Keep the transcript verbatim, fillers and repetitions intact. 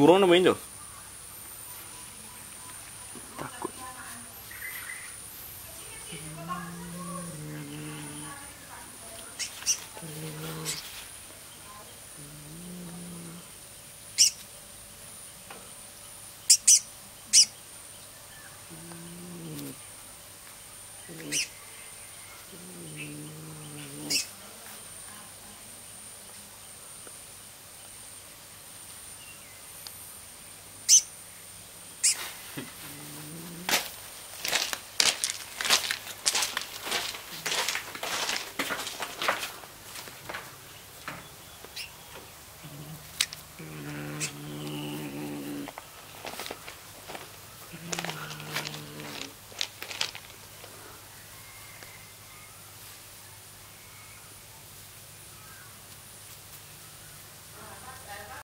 burung nemuin tuh.